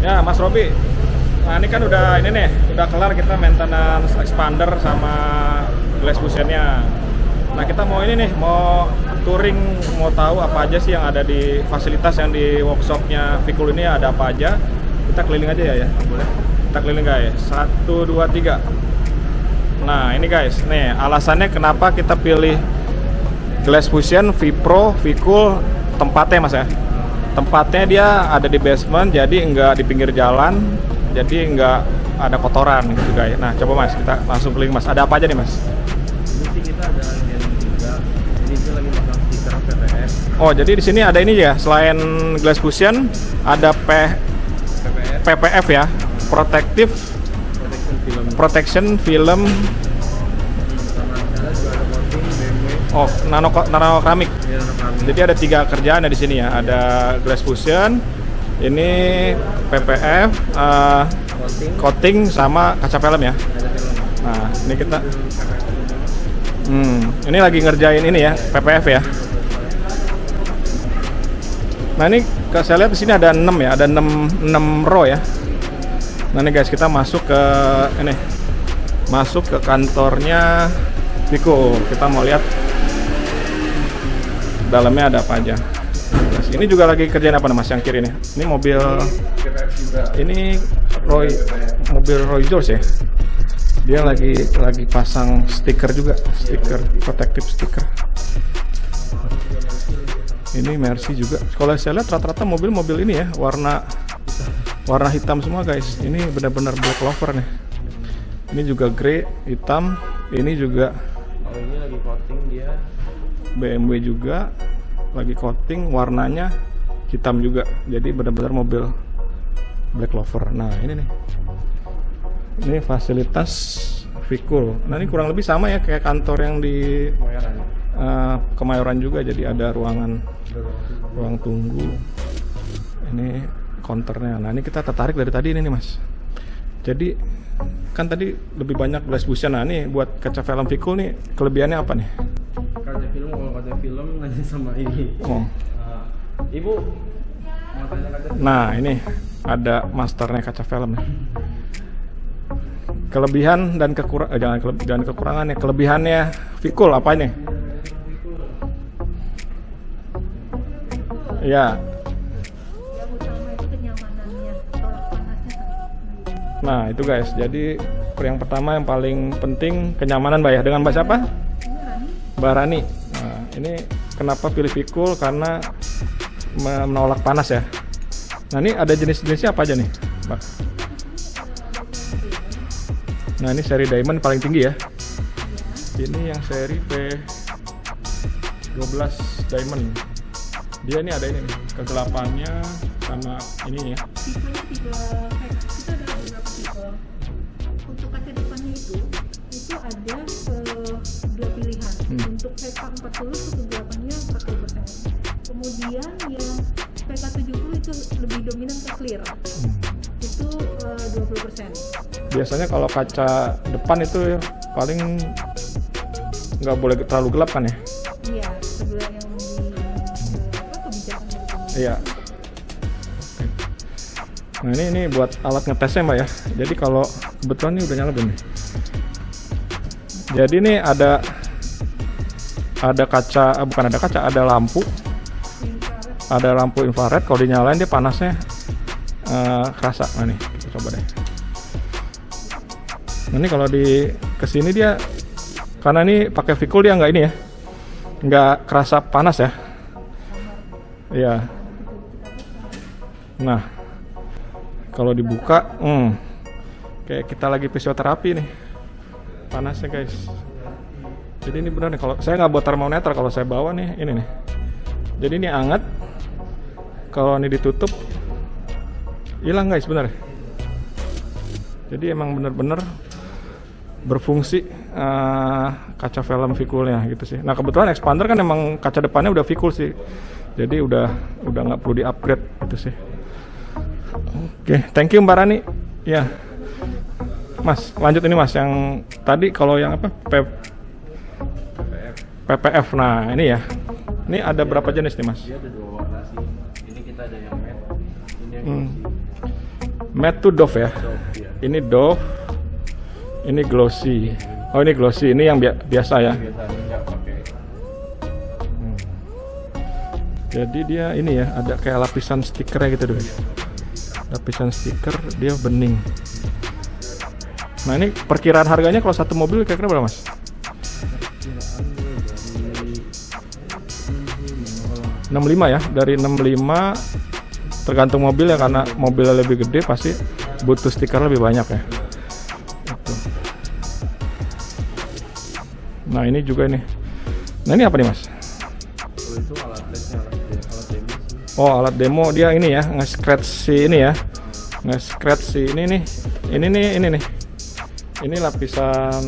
Ya, Mas Robi, nah ini kan udah ini nih, udah kelar kita maintenance expander sama glass fusionnya. Nah kita mau ini nih, mau touring, mau tahu apa aja sih yang ada di fasilitas yang di workshopnya Vkool ini, ada apa aja. Kita keliling aja ya, boleh? Kita keliling guys, 1, 2, 3. Nah ini guys, nih alasannya kenapa kita pilih Glass Fusion, Vpro, Vkool. Tempatnya mas ya, tempatnya dia ada di basement, jadi nggak di pinggir jalan, jadi nggak ada kotoran gitu guys. Nah coba mas, kita langsung keliling mas, ada apa aja nih mas? Ini kita ada yang juga, jadi kita lagi megang stiker PPF. Oh jadi di sini ada ini ya, selain Glass Fusion ada PPF ya, protection film. Oh, nano keramik. Jadi ada 3 kerjaan ya di sini ya. Ada Glass Fusion, ini PPF, coating sama kaca film ya. Nah, ini kita ini lagi ngerjain ini ya, PPF ya. Nah, ini saya lihat di sini ada 6 ya, ada 6 row ya. Nah ini guys, kita masuk ke ini, masuk ke kantornya Vkool. Kita mau lihat dalamnya ada apa aja. Mas, ini juga lagi kerjaan apa nih mas yang kiri nih? Ini mobil, ini mobil Roy George ya. Dia lagi pasang stiker juga, stiker protective stiker. Ini Mercy juga. Kalau saya lihat rata-rata mobil-mobil ini ya warna hitam semua guys. Ini benar-benar black lover nih. Ini juga grey hitam, ini juga ini lagi coating dia. BMW juga lagi coating, warnanya hitam juga. Jadi benar-benar mobil black lover. Nah, ini nih. Ini fasilitas Vkool. Nah, ini kurang lebih sama ya kayak kantor yang di Kemayoran juga. Jadi ada ruang tunggu. Ini konternya. Nah ini kita tertarik dari tadi ini nih mas. Jadi kan tadi lebih banyak glass fusion. Nah ini buat kaca film Vkool nih kelebihannya apa nih? Kaca film, kalau kaca film nanya sama ini. Oh. Ibu. Nah ini ada masternya kaca film nih. Kelebihan dan kekurangan, jangan kekurangannya. Kelebihannya Vkool apa nih? Ya. Nah itu guys, jadi yang pertama yang paling penting kenyamanan mbak ya, dengan mbak siapa? Mbak Rani. Nah, ini kenapa pilih Vkool? Karena menolak panas ya. Nah ini ada jenis-jenisnya apa aja nih mbak? Nah ini seri diamond paling tinggi ya. Ini yang seri P12 diamond. Dia ini ada ini nih, kegelapannya sama ini ya. Untuk kaca depannya itu ada 2 pilihan. Untuk VK40 kegelapannya 40%. Kemudian yang VK70 itu lebih dominan ke clear. Itu 20%. Biasanya kalau kaca depan itu paling nggak boleh terlalu gelap kan ya? Iya, sebelah yang di kebijakan itu. Iya. Nah ini buat alat ngetesnya mbak ya. Jadi kalau kebetulan ini udah nyala belum nih. Jadi ini ada lampu infrared. Ada lampu infrared, kalau dinyalain dia panasnya kerasa. Nah nih kita coba deh. Nah ini kalau di kesini dia, karena ini pakai Vkool dia nggak ini ya, nggak kerasa panas ya. Iya. Nah kalau dibuka, kayak kita lagi fisioterapi nih, panasnya guys. Jadi ini benar nih, kalau saya nggak buat termometer, kalau saya bawa nih, ini nih. Jadi ini anget, kalau ini ditutup, hilang guys, benar. Jadi emang bener-bener berfungsi kaca film Vkoolnya gitu sih. Nah kebetulan expander kan emang kaca depannya udah Vkool sih, jadi udah nggak perlu di upgrade gitu sih. Oke, thank you Mbak Rani. Ya, mas, lanjut ini mas, yang tadi kalau yang apa? PPF. Nah, ini ya. Ini ada berapa jenis nih mas? Ini kita ada yang matte, ini yang Matte tuh Dove ya? Ini Dove, ini Glossy. Oh ini Glossy, ini yang biasa ya? Jadi dia ini ya, ada kayak lapisan stikernya gitu dulu. Lapisan stiker, dia bening. Nah ini perkiraan harganya kalau satu mobil kira-kira berapa mas? Perkiraan dari 65 ya, dari 65 tergantung mobil ya, karena mobilnya lebih gede pasti butuh stiker lebih banyak ya. Itu. Nah ini juga nih. Nah ini apa nih mas? Itu alat demo. Oh alat demo dia ini ya, nge-scratch si ini ya, nge-scratch si ini nih, ini nih, ini lapisan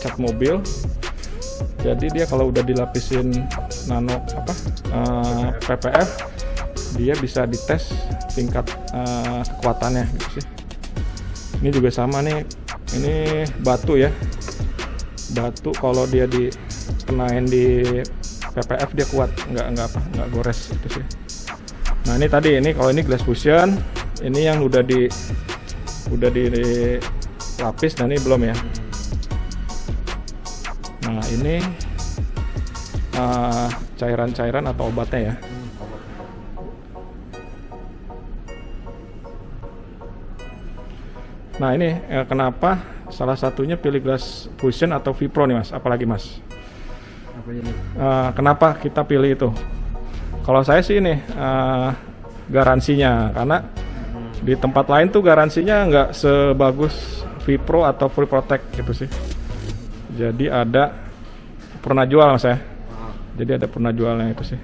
cat mobil. Jadi dia kalau udah dilapisin nano apa PPF, dia bisa dites tingkat kekuatannya gitu sih. Ini juga sama nih, ini batu ya, batu kalau dia dikenain di PPF dia kuat, nggak gores itu sih. Nah ini tadi ini kalau ini glass fusion, ini yang udah di lapis, nah ini belum ya. Nah ini cairan-cairan atau obatnya ya. Nah ini kenapa salah satunya pilih glass fusion atau Vpro nih mas? Apalagi mas? Kenapa kita pilih itu? Kalau saya sih ini garansinya, karena di tempat lain tuh garansinya nggak sebagus Vpro atau Vprotect gitu sih. Jadi ada pernah jual mas ya. Jadi ada pernah jualnya itu sih.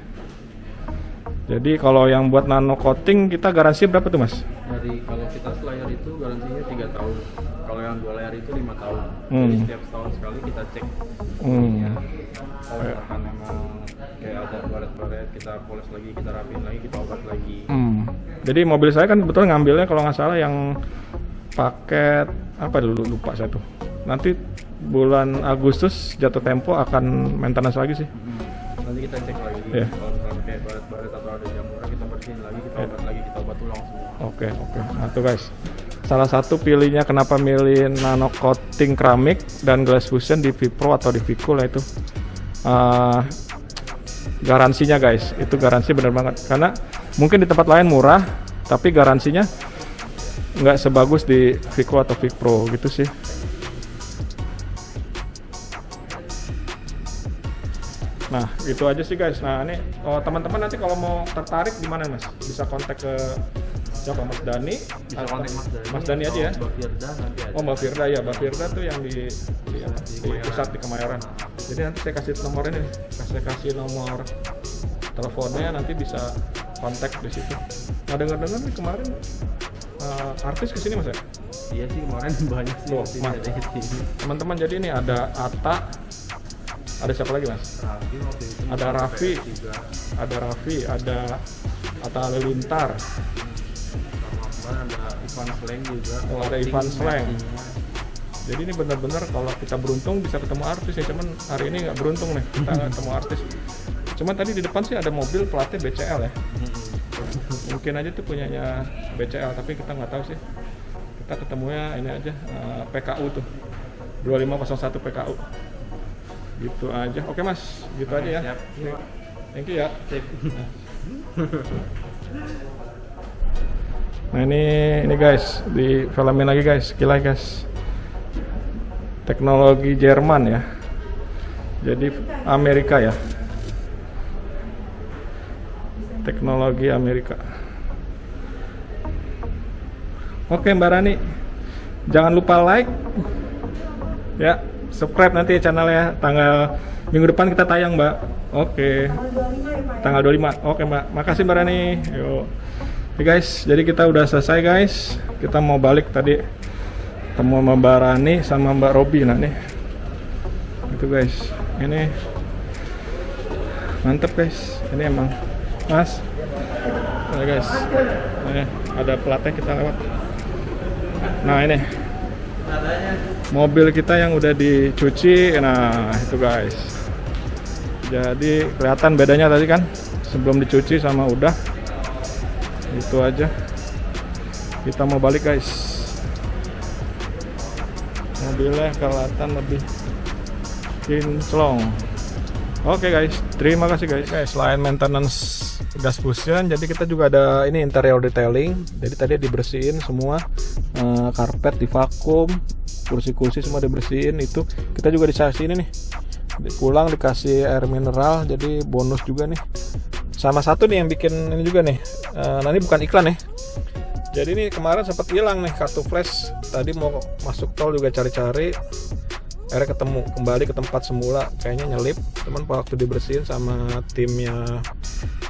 Jadi kalau yang buat nano coating kita garansi berapa tuh mas? Jadi kalau kita selayar itu garansinya 3 tahun. Kalau yang 2 layar itu 5 tahun. Jadi setiap tahun sekali kita cek. Kalau misalkan memang kayak ada baret-baret, kita poles lagi, kita rapiin lagi, kita obat lagi. Jadi mobil saya kan betul ngambilnya kalau nggak salah yang paket apa dulu, lupa saya tuh. Nanti bulan Agustus jatuh tempo akan maintenance lagi sih. Nanti kita cek lagi. Yeah. Kalau misalnya kayak baret-baret atau ada jamurnya kita bersihin lagi, kita obat lagi, kita obat ulang semua. Oke. Nah tuh guys, salah satu pilihnya kenapa milih nano coating keramik dan glass fusion di Vpro atau di Vkool ya itu. Garansinya guys, itu garansi bener banget. Karena mungkin di tempat lain murah, tapi garansinya nggak sebagus di Vkool atau Vpro gitu sih. Nah gitu aja sih guys. Nah ini teman-teman nanti kalau mau tertarik gimana mas? Bisa kontak ke siapa? Mas Dani? Bisa kontak Mas Dani aja ya? Mbak Firda nanti aja. Oh Mbak Firda ya, Mbak Firda tuh yang di pusat di Kemayoran. Jadi nanti saya kasih nomornya nih, saya kasih nomor teleponnya, nanti bisa kontak di situ. Nah dengar-dengar nih kemarin artis kesini mas ya? Iya sih kemarin banyak sih. Teman-teman jadi ini ada Atta, ada siapa lagi mas? Raffi, ada Raffi, ada Atta Halilintar, ada Ivan Sleng juga. Oh ada Ivan Sleng. Jadi ini benar-benar kalau kita beruntung bisa ketemu artis ya, cuman hari ini nggak beruntung nih kita nggak ketemu artis. Cuman tadi di depan sih ada mobil platnya BCL ya. Mungkin aja tuh punyanya BCL, tapi kita nggak tahu sih. Kita ketemunya ini aja PKU tuh 2501 PKU. Gitu aja. Oke mas, gitu aja ya. Siap. Thank you ya. Nah ini guys, di filmin lagi guys, gila guys. Teknologi Jerman ya. Jadi Amerika ya. Teknologi Amerika. Oke Mbak Rani, jangan lupa like ya, subscribe nanti channelnya. Tanggal minggu depan kita tayang Mbak. Oke. Tanggal 25. Oke Mbak, makasih Mbak Rani. Yuk. Oke guys, jadi kita udah selesai guys. Kita mau balik tadi ketemu sama Mbak Rani sama Mbak Robi. Nah nih. Itu guys. Ini mantep guys. Ini emang mas. Nah guys. Ini ada platnya kita lewat. Nah ini mobil kita yang udah dicuci. Nah itu guys, jadi kelihatan bedanya tadi kan sebelum dicuci sama udah. Itu aja. Kita mau balik guys. Mobilnya kelihatan lebih kinclong. Oke guys, terima kasih guys. Oke, selain maintenance Glass Fusion, jadi kita juga ada ini interior detailing. Jadi tadi dibersihin semua, karpet divakum, kursi-kursi semua dibersihin. Itu kita juga dikasih ini nih, pulang dikasih air mineral, jadi bonus juga nih. Sama satu nih yang bikin ini juga nih, nah ini bukan iklan nih. Jadi ini kemarin sempat hilang nih kartu flash, tadi mau masuk tol juga cari-cari, akhirnya ketemu, kembali ke tempat semula, kayaknya nyelip, cuman waktu dibersihin sama timnya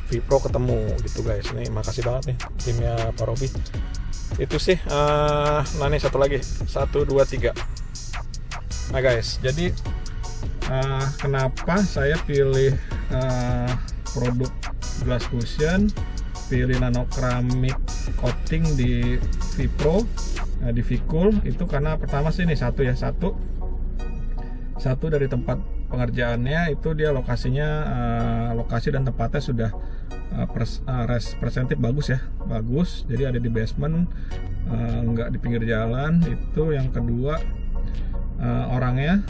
Vpro ketemu gitu guys. Nih makasih banget nih timnya Pak Robby. Itu sih, nah nih satu lagi, 1, 2, 3. Nah guys, jadi kenapa saya pilih produk Glass Fusion, pilih nano keramik coating di Vpro, di Vkool, itu karena pertama sih nih satu dari tempat pengerjaannya itu dia lokasinya, lokasi dan tempatnya sudah representatif bagus ya, bagus, jadi ada di basement, nggak di pinggir jalan. Itu yang kedua, orangnya,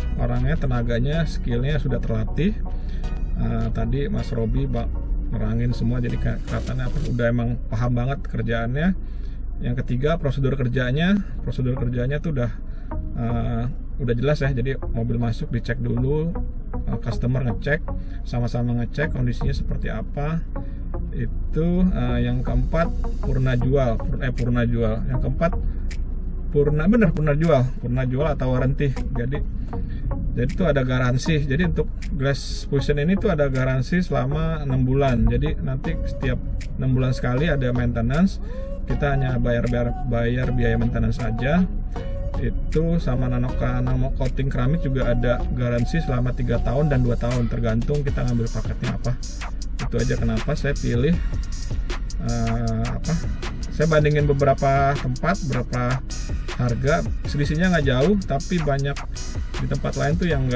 tenaganya, skillnya sudah terlatih. Tadi Mas Robi nerangin semua, jadi kelihatannya udah emang paham banget kerjaannya. Yang ketiga, prosedur kerjanya tuh udah jelas ya, jadi mobil masuk dicek dulu, customer ngecek, sama-sama ngecek kondisinya seperti apa. Itu yang keempat purna jual atau warranty. Jadi itu ada garansi. Jadi untuk Glass Fusion ini tuh ada garansi selama 6 bulan. Jadi nanti setiap 6 bulan sekali ada maintenance, kita hanya bayar biaya maintenance saja. Itu sama nano coating keramik juga ada garansi selama 3 tahun dan 2 tahun tergantung kita ngambil paketnya apa. Itu aja kenapa saya pilih, saya bandingin beberapa tempat, beberapa harga, selisihnya nggak jauh, tapi banyak di tempat lain tuh yang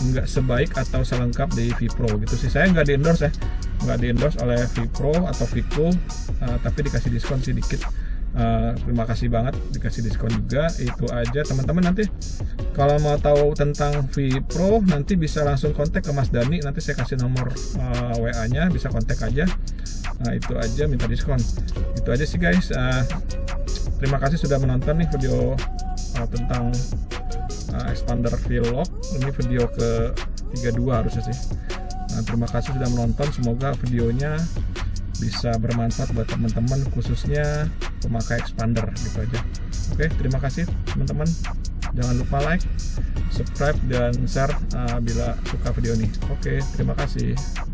nggak sebaik atau selengkap di Vpro gitu sih. Saya nggak di endorse ya, nggak di endorse oleh Vpro atau Vkool, tapi dikasih diskon sih dikit. Terima kasih banget dikasih diskon juga. Itu aja teman-teman, nanti kalau mau tahu tentang Vpro nanti bisa langsung kontak ke Mas Dani, nanti saya kasih nomor WA nya, bisa kontak aja. Itu aja, minta diskon. Itu aja sih guys, terima kasih sudah menonton nih video tentang expander vlog. Ini video ke 32 harusnya sih. Terima kasih sudah menonton, semoga videonya bisa bermanfaat buat teman-teman, khususnya pemakai expander gitu aja. Oke, terima kasih teman-teman, jangan lupa like, subscribe, dan share bila suka video ini. Oke, terima kasih.